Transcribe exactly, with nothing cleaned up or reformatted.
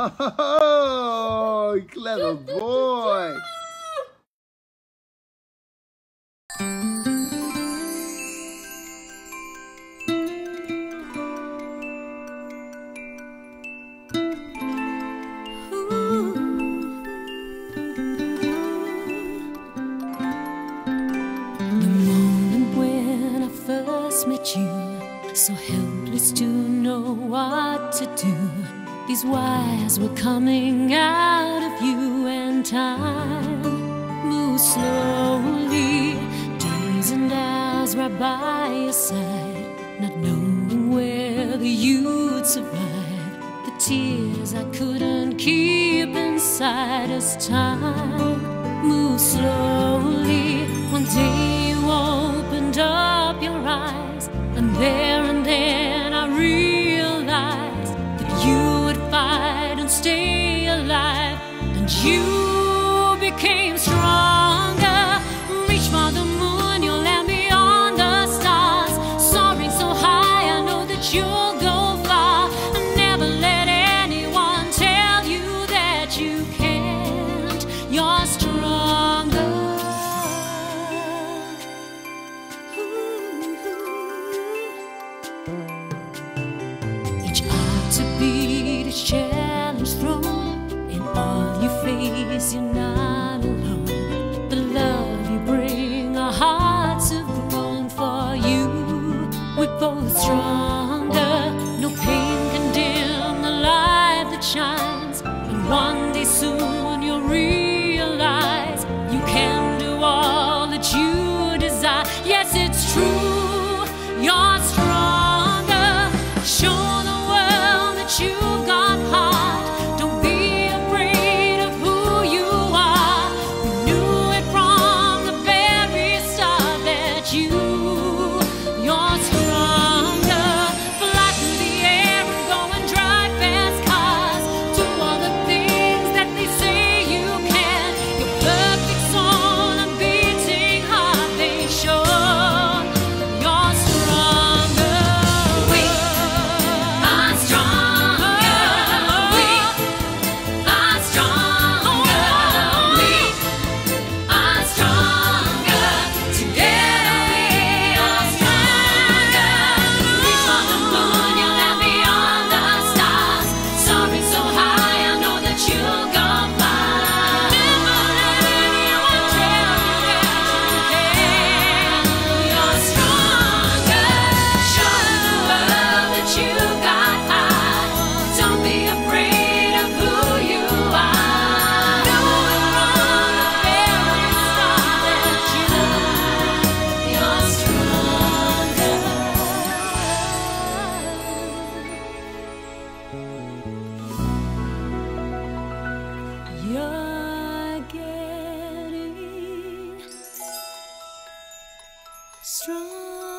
Oh, clever boy. So helpless to know what to do. These wires were coming out of you, and time moves slowly. Days and hours right by your side, not knowing whether you'd survive. The tears I couldn't keep inside as time moves slowly. One day you opened up your eyes, and there and then I realized that you would fight and stay alive, and you became stronger. Reach for the moon, you'll land beyond the stars. Soaring so high, I know that you'll go far. And never let anyone tell you that you can't. You're stronger. To beat a challenge thrown, in all you face, you're not alone. The love you bring, our hearts have grown. For you, we're both stronger. No pain can dim the light that shines. And one day soon you'll realize you can do all that you desire. Yes, it's true, you're stronger. Show you've got heart, don't be afraid of who you are. We knew it from the very start that you, you're stronger. Fly through the air and go and drive fast cars. Do all the things that they say you can. Your perfect soul and beating heart, they show you're stronger. We are strong. You're getting strong.